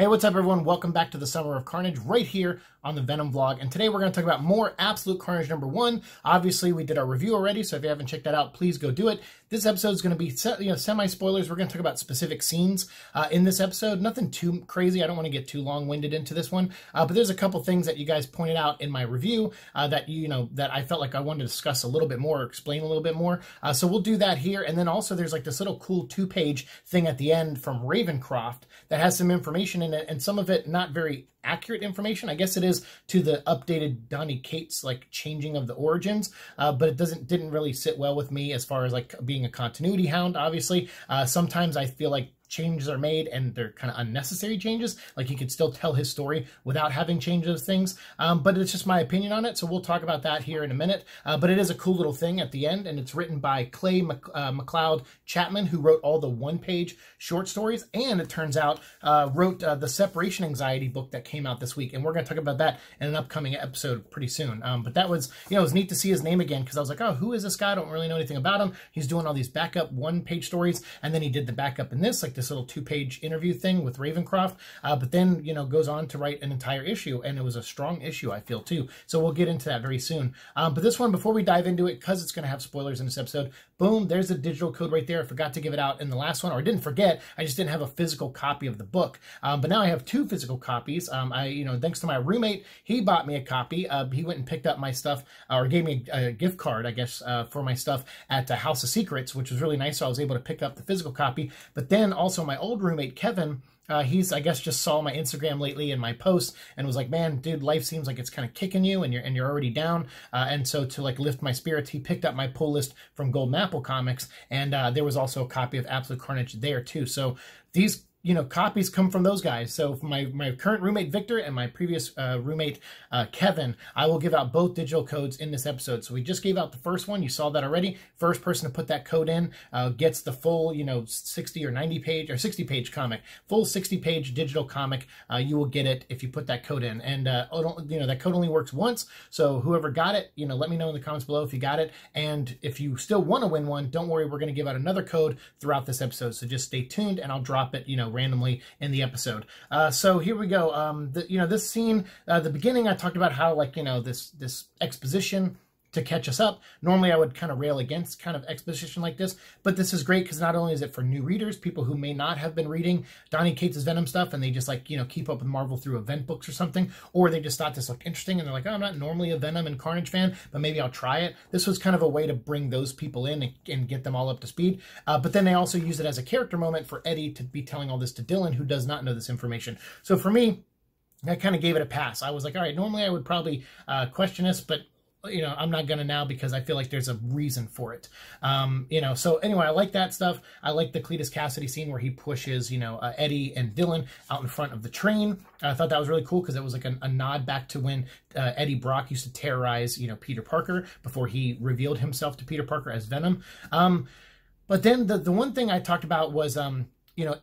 Hey, what's up everyone? Welcome back to the Summer of Carnage right here on the Venom Vlog. And today we're going to talk about more Absolute Carnage number 1. Obviously, we did our review already, so if you haven't checked that out, please go do it. This episode is going to be semi-spoilers. We're going to talk about specific scenes in this episode. Nothing too crazy. I don't want to get too long-winded into this one. But there's a couple things that you guys pointed out in my review that I felt like I wanted to discuss a little bit more or explain a little bit more. So we'll do that here. And then also there's like this little cool 2-page thing at the end from Ravencroft that has some information in it, and some of it not very accurate information. I guess it is to the updated Donny Cates like changing of the origins, but it didn't really sit well with me as far as like being a continuity hound. Obviously, sometimes I feel like changes are made and they're kind of unnecessary changes. Like, he could still tell his story without having changed those things, but it's just my opinion on it, so we'll talk about that here in a minute. But it is a cool little thing at the end, and it's written by Clay McLeod Chapman, who wrote all the one-page short stories, and it turns out wrote the Separation Anxiety book that came out this week, and we're going to talk about that in an upcoming episode pretty soon. But that was, it was neat to see his name again, because I was like, oh, who is this guy? I don't really know anything about him. He's doing all these backup one-page stories, and then he did the backup in this, like this little 2-page interview thing with Ravencroft, but then, goes on to write an entire issue, and it was a strong issue, I feel, too. So we'll get into that very soon. But this one, before we dive into it, because it's going to have spoilers in this episode, boom, there's the digital code right there. I forgot to give it out in the last one, or I didn't forget, I just didn't have a physical copy of the book. But now I have 2 physical copies. Thanks to my roommate, he bought me a copy. He went and picked up my stuff, or gave me a gift card, I guess, for my stuff at the House of Secrets, which was really nice, so I was able to pick up the physical copy. But then also, my old roommate, Kevin, he's, I guess, just saw my Instagram lately and my posts and was like, man, dude, life seems like it's kind of kicking you and you're already down. And so to like lift my spirits, he picked up my pull list from Golden Apple Comics. And there was also a copy of Absolute Carnage there, too. So these copies come from those guys. So my current roommate, Victor, and my previous roommate, Kevin, I will give out both digital codes in this episode. So we just gave out the first one. You saw that already. First person to put that code in gets the full, 60 or 90 page or 60 page comic, full 60 page digital comic. You will get it if you put that code in. And, that code only works once. So whoever got it, let me know in the comments below if you got it. And if you still want to win one, don't worry, we're going to give out another code throughout this episode. So just stay tuned and I'll drop it, randomly in the episode. So here we go. This scene, the beginning, I talked about how, like, this exposition to catch us up. Normally I would kind of rail against kind of exposition like this, but this is great because not only is it for new readers, people who may not have been reading Donny Cates' Venom stuff and they just like, keep up with Marvel through event books or something, or they just thought this looked interesting and they're like, oh, I'm not normally a Venom and Carnage fan, but maybe I'll try it. This was kind of a way to bring those people in and get them all up to speed. But then they also use it as a character moment for Eddie to be telling all this to Dylan, who does not know this information. So for me, I kind of gave it a pass. I was like, all right, normally I would probably question this, but I'm not gonna now because I feel like there's a reason for it. So anyway, I like that stuff. I like the Cletus Kasady scene where he pushes, Eddie and Dylan out in front of the train. I thought that was really cool because it was like a nod back to when Eddie Brock used to terrorize, Peter Parker before he revealed himself to Peter Parker as Venom. But then the one thing I talked about was,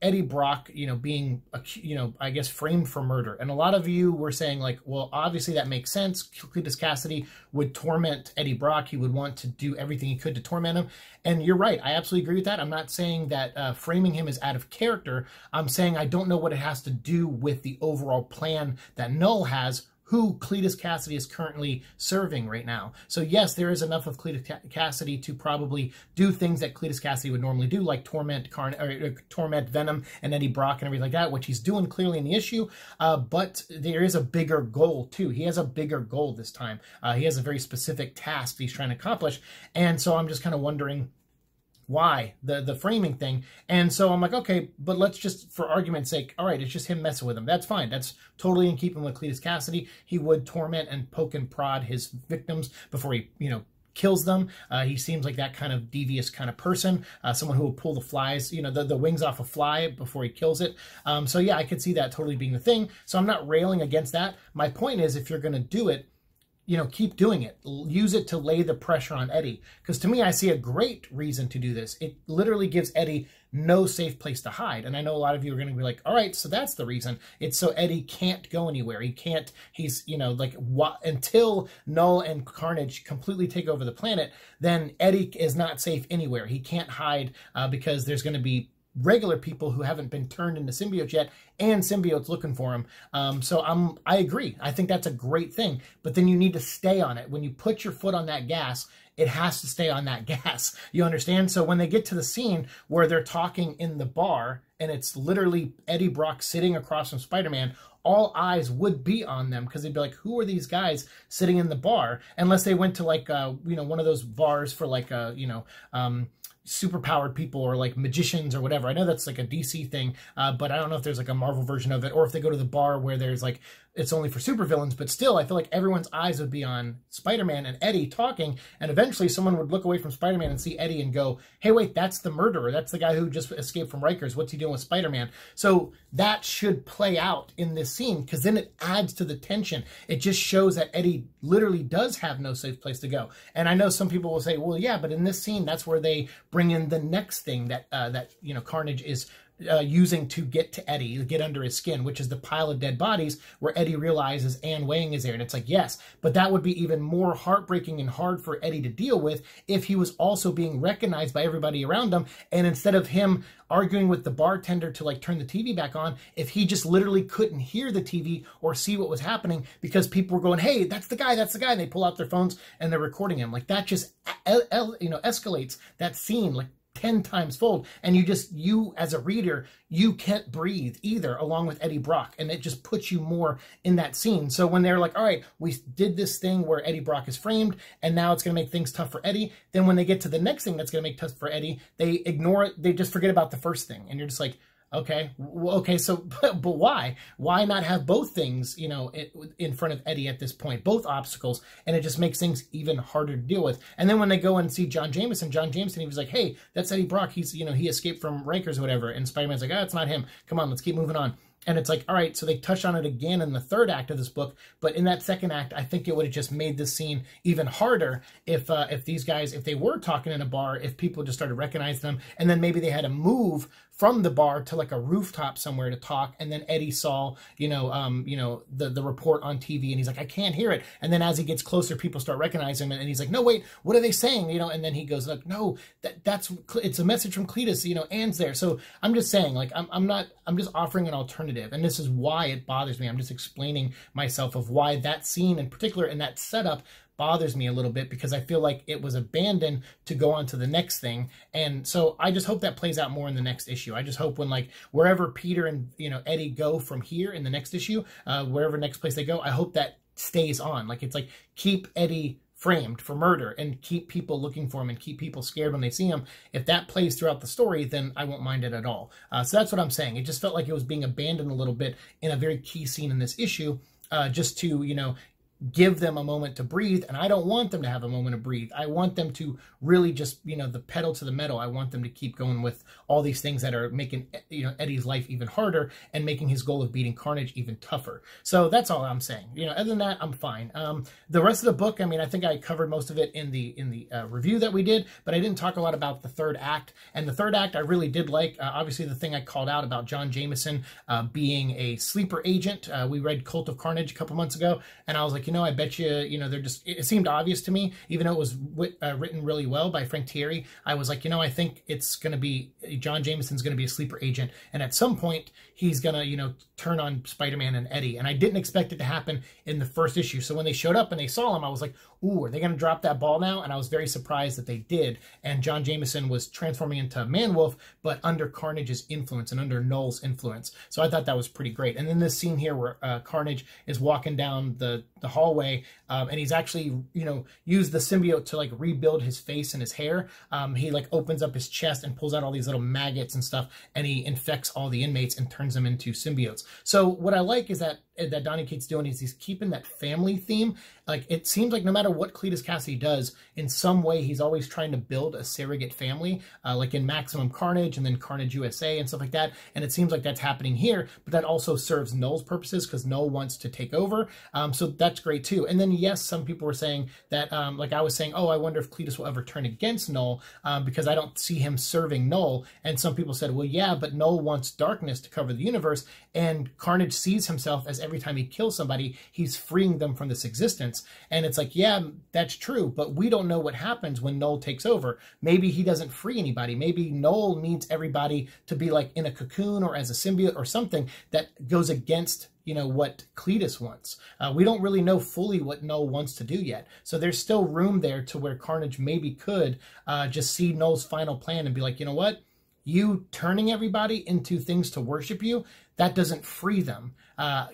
Eddie Brock, being, I guess, framed for murder. And a lot of you were saying, like, well, obviously that makes sense. Cletus Kasady would torment Eddie Brock. He would want to do everything he could to torment him. And you're right. I absolutely agree with that. I'm not saying that framing him is out of character. I'm saying I don't know what it has to do with the overall plan that Knull has, who Cletus Kasady is currently serving right now. So yes, there is enough of Cletus Kasady to probably do things that Cletus Kasady would normally do, like torment Venom and Eddie Brock and everything like that, which he's doing clearly in the issue. But there is a bigger goal too. He has a bigger goal this time. He has a very specific task he's trying to accomplish. And so I'm just kind of wondering why the framing thing. And so I'm like, okay, but let's just, for argument's sake, all right, it's just him messing with him. That's fine. That's totally in keeping with Cletus Kasady. He would torment and poke and prod his victims before he, kills them. He seems like that kind of devious kind of person, someone who will pull the flies, the wings off a fly before he kills it. So yeah, I could see that totally being the thing. So I'm not railing against that. My point is, if you're going to do it, keep doing it. Use it to lay the pressure on Eddie. Because to me, I see a great reason to do this. It literally gives Eddie no safe place to hide. And I know a lot of you are going to be like, all right, so that's the reason. It's so Eddie can't go anywhere. He can't, he's, until Knull and Carnage completely take over the planet, then Eddie is not safe anywhere. He can't hide because there's going to be regular people who haven't been turned into symbiotes yet, and symbiotes looking for them. So I agree. I think that's a great thing, but then you need to stay on it. When you put your foot on that gas, it has to stay on that gas. You understand? So when they get to the scene where they're talking in the bar and it's literally Eddie Brock sitting across from Spider-Man, all eyes would be on them because they'd be like, who are these guys sitting in the bar? Unless they went to like, you know, one of those bars for like, you know, superpowered people or like magicians or whatever. I know that's like a DC thing, but I don't know if there's like a Marvel version of it, or if they go to the bar where there's like, it's only for supervillains. But still, I feel like everyone's eyes would be on Spider-Man and Eddie talking, and eventually someone would look away from Spider-Man and see Eddie and go, hey, wait, that's the murderer. That's the guy who just escaped from Rikers. What's he doing with Spider-Man? So that should play out in this scene, because then it adds to the tension. It just shows that Eddie literally does have no safe place to go. And I know some people will say, well, yeah, but in this scene, that's where they bring in the next thing that, you know, Carnage is using to get to Eddie, get under his skin, which is the pile of dead bodies where Eddie realizes Anne Weying is there. And it's like, yes, but that would be even more heartbreaking and hard for Eddie to deal with if he was also being recognized by everybody around him. And instead of him arguing with the bartender to like turn the TV back on, if he just literally couldn't hear the TV or see what was happening because people were going, hey, that's the guy, and they pull out their phones and they're recording him. Like that just, you know, escalates that scene like 10 times fold, and you just, you as a reader, you can't breathe either, along with Eddie Brock, and it just puts you more in that scene. So when they're like, all right, we did this thing where Eddie Brock is framed, and now it's going to make things tough for Eddie, then when they get to the next thing that's going to make tough for Eddie, they ignore it, they just forget about the first thing, and you're just like, okay, okay, so, but why? Why not have both things, you know, in front of Eddie at this point, both obstacles, and it just makes things even harder to deal with. And then when they go and see John Jameson, he was like, hey, that's Eddie Brock, he's, you know, he escaped from Rikers or whatever, and Spider-Man's like, oh, it's not him, come on, let's keep moving on. And it's like, all right, so they touch on it again in the third act of this book, but in that second act, I think it would have just made this scene even harder if these guys, if they were talking in a bar, if people just started recognizing them, and then maybe they had to move from the bar to like a rooftop somewhere to talk, and then Eddie saw, you know, the report on TV, and he's like, I can't hear it. And then as he gets closer, people start recognizing him, and he's like, no, wait, what are they saying? You know, and then he goes, like, no, it's a message from Cletus, you know, Anne's there. So I'm just saying, like, I'm just offering an alternative. And this is why it bothers me. I'm just explaining myself of why that scene in particular and that setup bothers me a little bit, because I feel like it was abandoned to go on to the next thing. And so I just hope that plays out more in the next issue. I just hope when, like, wherever Peter and, you know, Eddie go from here in the next issue, wherever next place they go, I hope that stays on. Like, it's like, keep Eddie framed for murder and keep people looking for him and keep people scared when they see him. If that plays throughout the story, then I won't mind it at all. So that's what I'm saying. It just felt like it was being abandoned a little bit in a very key scene in this issue, just to, you know, give them a moment to breathe. And I don't want them to have a moment to breathe. I want them to really just, you know, the pedal to the metal. I want them to keep going with all these things that are making, you know, Eddie's life even harder and making his goal of beating Carnage even tougher. So that's all I'm saying. You know, other than that, I'm fine. The rest of the book, I mean, I think I covered most of it in the review that we did, but I didn't talk a lot about the third act. And the third act I really did like. Obviously the thing I called out about John Jameson being a sleeper agent. We read Cult of Carnage a couple months ago, and I was like, you know, I bet you, you know, they're just, it seemed obvious to me, even though it was written really well by Frank Tieri. I was like, you know, I think it's going to be, John Jameson's going to be a sleeper agent. And at some point, he's going to, you know, turn on Spider-Man and Eddie. And I didn't expect it to happen in the first issue. So when they showed up and they saw him, I was like, ooh, are they going to drop that ball now? And I was very surprised that they did. And John Jameson was transforming into Man-Wolf, but under Carnage's influence and under Knull's influence. So I thought that was pretty great. And then this scene here where Carnage is walking down the hallway, and he's actually, you know, used the symbiote to like rebuild his face and his hair. He like opens up his chest and pulls out all these little maggots and stuff, and he infects all the inmates and turns them into symbiotes. So what I like is that Donny Cates doing is he's keeping that family theme. Like, it seems like no matter what Cletus Kasady does, in some way he's always trying to build a surrogate family, like in Maximum Carnage and then Carnage USA and stuff like that. And it seems like that's happening here, but that also serves Knull's purposes because Knull wants to take over. So that's great too. And then yes, some people were saying that, like I was saying, oh, I wonder if Cletus will ever turn against Knull, because I don't see him serving Knull. And some people said, well, yeah, but Knull wants darkness to cover the universe, and Carnage sees himself as every time he kills somebody, he's freeing them from this existence. sense. And it's like, yeah, that's true, but we don't know what happens when Knull takes over. Maybe he doesn't free anybody. Maybe Knull needs everybody to be like in a cocoon or as a symbiote or something that goes against, you know, what Cletus wants. We don't really know fully what Knull wants to do yet. So there's still room there to where Carnage maybe could just see Null's final plan and be like, you know what? You turning everybody into things to worship you, that doesn't free them.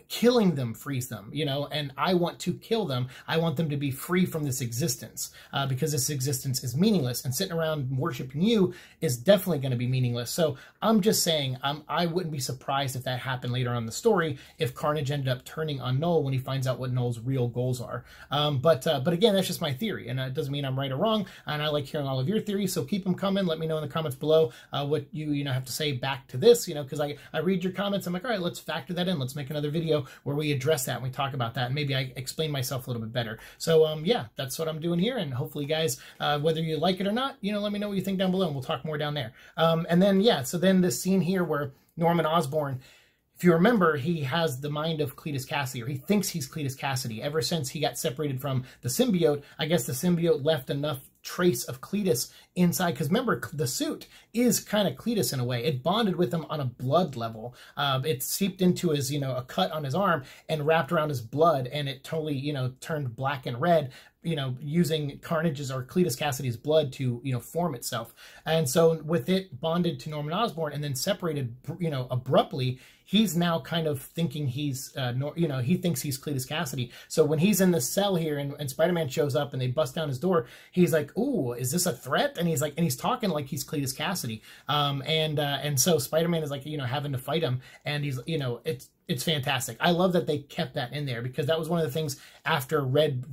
Killing them frees them, you know, and I want to kill them. I want them to be free from this existence because this existence is meaningless, and sitting around worshiping you is definitely going to be meaningless. So I'm just saying, I wouldn't be surprised if that happened later on in the story, if Carnage ended up turning on Knull when he finds out what Null's real goals are. But again, that's just my theory, and it doesn't mean I'm right or wrong, and I like hearing all of your theories, so keep them coming. Let me know in the comments below what you have to say back to this, you know, because I read your comments. I'm like, all right, let's factor that in. Let's make another video where we address that and we talk about that, and maybe I explain myself a little bit better. So yeah, that's what I'm doing here, and hopefully guys, whether you like it or not, you know, let me know what you think down below, and we'll talk more down there. And then yeah, so then this scene here where Norman Osborn, if you remember, he has the mind of Cletus Kasady, or he thinks he's Cletus Kasady. Ever since he got separated from the symbiote, I guess the symbiote left enough trace of Cletus inside, because remember, the suit is kind of Cletus in a way. It bonded with him on a blood level. It seeped into his, you know, a cut on his arm and wrapped around his blood, and it totally, you know, turned black and red, you know, using Carnage's or Cletus Kasady's blood to, you know, form itself. And so with it bonded to Norman Osborn and then separated, you know, abruptly, he's now kind of thinking he's, you know, he thinks he's Cletus Kasady. So when he's in the cell here and Spider-Man shows up and they bust down his door, he's like, ooh, is this a threat? And he's like, and he's talking like he's Cletus Kasady. And so Spider-Man is like, you know, having to fight him, and he's, you know, it's fantastic. I love that they kept that in there, because that was one of the things after Red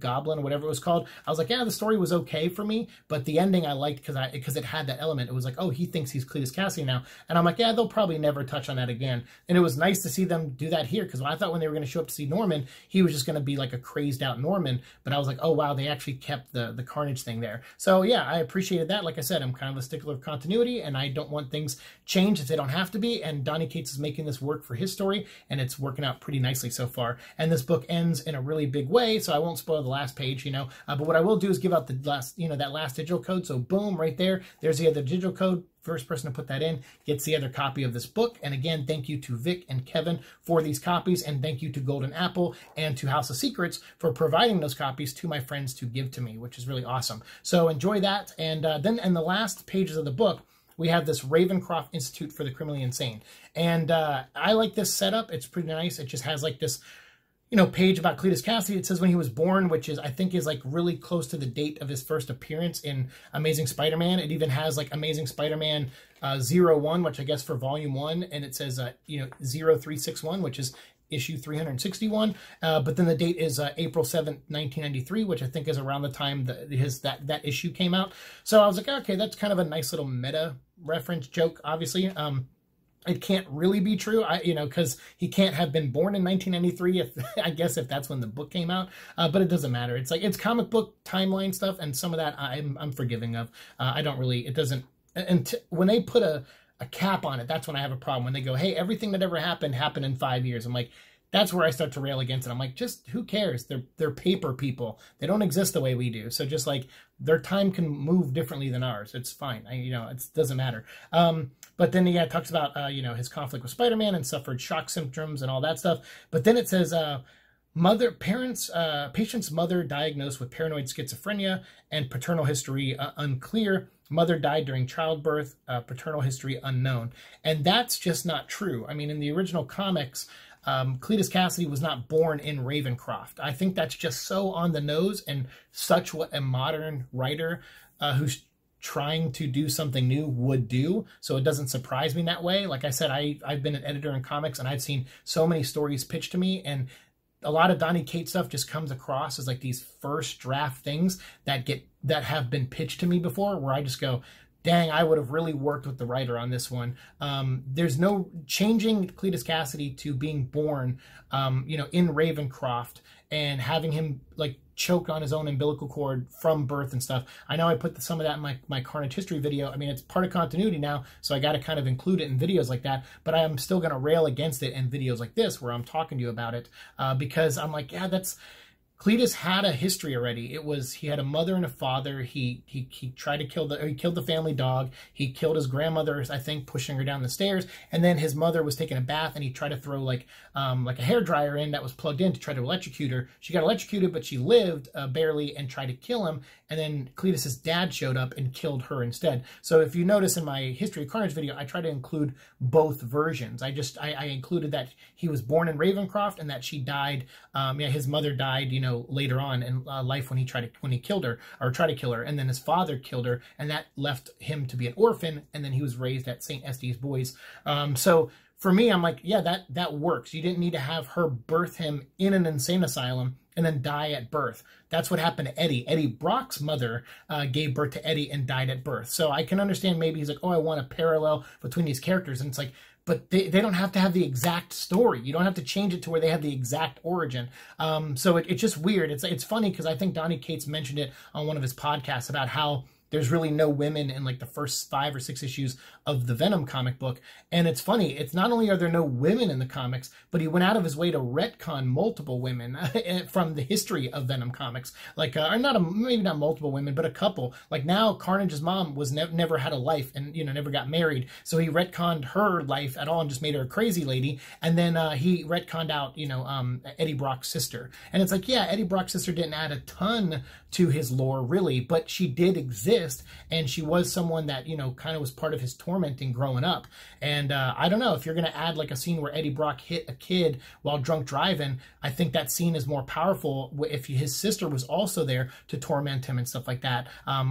Goblin, or whatever it was called. I was like, yeah, the story was okay for me, but the ending I liked because it had that element. It was like, oh, he thinks he's Cletus Kasady now. And I'm like, yeah, they'll probably never touch on that again. And it was nice to see them do that here, because I thought when they were going to show up to see Norman, he was just going to be like a crazed out Norman. But I was like, oh, wow, they actually kept the Carnage thing there. So yeah, I appreciated that. Like I said, I'm kind of a stickler of continuity, and I don't want things changed if they don't have to be. And Donny Cates is making this work for his story, and it's working out pretty nicely so far. And this book ends in a really big way, so I won't spoil the last page, you know, but what I will do is give out the last, you know, that last digital code. So boom, right there, there's the other digital code. First person to put that in gets the other copy of this book. And again, thank you to Vic and Kevin for these copies, and thank you to Golden Apple and to House of Secrets for providing those copies to my friends to give to me, which is really awesome. So enjoy that. And then in the last pages of the book, we have this Ravencroft Institute for the Criminally Insane. And I like this setup. It's pretty nice. It just has like this, you know, page about Cletus Kasady. It says when he was born, which is, I think, is like really close to the date of his first appearance in Amazing Spider-Man. It even has like Amazing Spider-Man 01, which I guess for volume 1. And it says, you know, 0361, which is issue 361, but then the date is April 7th, 1993, which I think is around the time that that issue came out. So I was like, okay, that's kind of a nice little meta reference joke, obviously. It can't really be true, you know, because he can't have been born in 1993, I guess, if that's when the book came out. But it doesn't matter. It's like, it's comic book timeline stuff, and some of that I'm forgiving of. I don't really, it doesn't, and when they put a cap on it, that's when I have a problem. When they go, hey, everything that ever happened in 5 years, I'm like, that's where I start to rail against it. I'm like, just who cares? They're paper people. They don't exist the way we do. So just like their time can move differently than ours. It's fine. You know, it doesn't matter. But then yeah, it talks about, you know, his conflict with Spider-Man and suffered shock symptoms and all that stuff. But then it says, patient's mother diagnosed with paranoid schizophrenia and paternal history unclear. Mother died during childbirth, paternal history unknown. And that's just not true. I mean, in the original comics, Cletus Kasady was not born in Ravencroft. I think that's just so on the nose, and such what a modern writer who's trying to do something new would do. So it doesn't surprise me in that way. Like I said, I've been an editor in comics, and I've seen so many stories pitched to me, and a lot of Donny Cates stuff just comes across as like these first draft things that have been pitched to me before, where I just go, dang, I would have really worked with the writer on this one. There's no changing Cletus Kasady to being born, you know, in Ravencroft and having him like choke on his own umbilical cord from birth and stuff. I know I put some of that in my Carnage history video. I mean, it's part of continuity now, so I got to kind of include it in videos like that, but I am still going to rail against it in videos like this where I'm talking to you about it because I'm like, yeah, that's Cletus had a history already. It was, he had a mother and a father. He tried to kill the, he killed the family dog. He killed his grandmother, I think, pushing her down the stairs. And then his mother was taking a bath and he tried to throw like a hairdryer in that was plugged in to try to electrocute her. She got electrocuted, but she lived barely and tried to kill him. And then Cletus's dad showed up and killed her instead. So if you notice in my History of Carnage video, I try to include both versions. I included that he was born in Ravencroft and that she died, yeah, his mother died, you know, later on in life when he tried to, when he killed her or tried to kill her, and then his father killed her, and that left him to be an orphan, and then he was raised at St. Estee's Boys. So for me, I'm like, yeah, that works. You didn't need to have her birth him in an insane asylum and then die at birth. That's what happened to Eddie. Eddie Brock's mother gave birth to Eddie and died at birth. So I can understand maybe he's like, oh, I want a parallel between these characters, and it's like, but they don't have to have the exact story. You don't have to change it to where they have the exact origin. So it's just weird. It's funny because I think Donny Cates mentioned it on one of his podcasts about how there's really no women in like the first 5 or 6 issues of the Venom comic book. And it's funny, it's not only are there no women in the comics, but he went out of his way to retcon multiple women from the history of Venom comics. Like, or not, maybe not multiple women, but a couple. Like now Carnage's mom was never had a life and, you know, never got married. So he retconned her life at all and just made her a crazy lady. And then he retconned out, you know, Eddie Brock's sister. And it's like, yeah, Eddie Brock's sister didn't add a ton to his lore really, but she did exist. And she was someone that, you know, kind of was part of his tormenting growing up. And I don't know, if you're going to add like a scene where Eddie Brock hit a kid while drunk driving, I think that scene is more powerful if his sister was also there to torment him and stuff like that,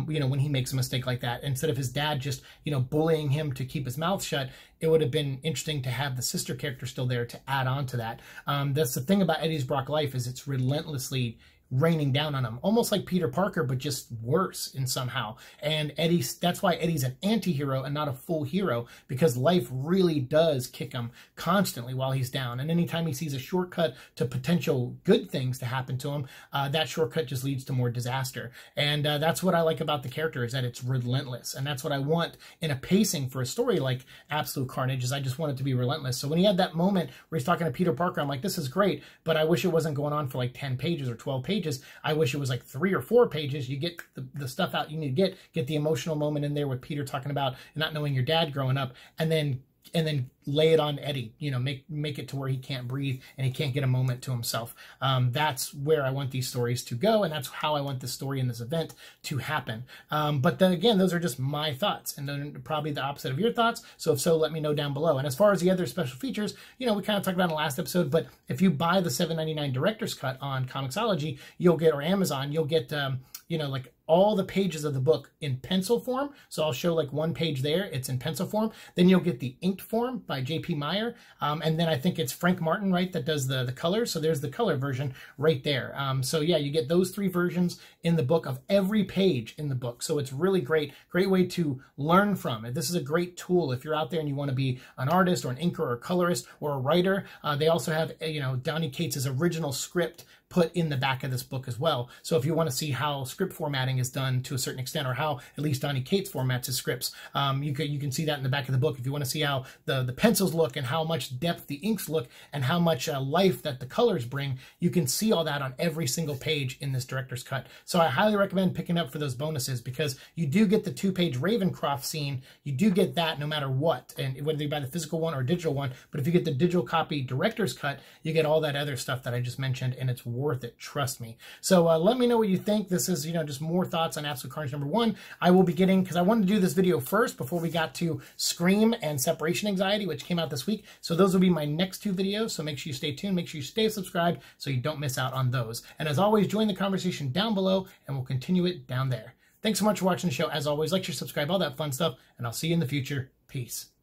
you know, when he makes a mistake like that. Instead of his dad just, you know, bullying him to keep his mouth shut, it would have been interesting to have the sister character still there to add on to that. That's the thing about Eddie Brock's life, is it's relentlessly raining down on him, almost like Peter Parker, but just worse in somehow. And Eddie's, that's why Eddie's an anti-hero and not a full hero, because life really does kick him constantly while he's down. And anytime he sees a shortcut to potential good things to happen to him, that shortcut just leads to more disaster. And that's what I like about the character, is that it's relentless. And that's what I want in a pacing for a story like Absolute Carnage, is I just want it to be relentless. So when he had that moment where he's talking to Peter Parker, I'm like, this is great, but I wish it wasn't going on for like 10 pages or 12 pages. I wish it was like 3 or 4 pages. You get the stuff out you need to get the emotional moment in there with Peter talking about not knowing your dad growing up, and then lay it on Eddie, you know, make it to where he can't breathe and he can't get a moment to himself. That's where I want these stories to go, and that's how I want the story in this event to happen. But then again, those are just my thoughts, and then probably the opposite of your thoughts. So if so, let me know down below. And as far as the other special features, you know, we kind of talked about in the last episode, but if you buy the $7.99 director's cut on comiXology, you'll get, or Amazon, you'll get, you know, like all the pages of the book in pencil form. So I'll show like 1 page there, it's in pencil form. Then you'll get the inked form by JP Meyer. And then I think it's Frank Martin, right, that does the colors. So there's the color version right there. So yeah, you get those 3 versions in the book of every page in the book. So it's really great, great way to learn from it. This is a great tool if you're out there and you want to be an artist or an inker or a colorist or a writer. They also have, you know, Donny Cates' original script put in the back of this book as well. So if you want to see how script formatting is done to a certain extent, or how at least Donny Cates formats his scripts, you can see that in the back of the book. If you want to see how the pencils look and how much depth the inks look and how much life that the colors bring, you can see all that on every single page in this director's cut. So I highly recommend picking up for those bonuses, because you do get the 2-page Ravencroft scene. You do get that no matter what, and whether you buy the physical one or digital one. But if you get the digital copy director's cut, you get all that other stuff that I just mentioned, and it's worth it, trust me. So let me know what you think. This is, you know, just more thoughts on Absolute Carnage #1. I will be getting, because I wanted to do this video first before we got to Scream and Separation Anxiety, which came out this week. So those will be my next 2 videos. So make sure you stay tuned, make sure you stay subscribed so you don't miss out on those. And as always, join the conversation down below and we'll continue it down there. Thanks so much for watching the show. As always, like, share, subscribe, all that fun stuff, and I'll see you in the future. Peace.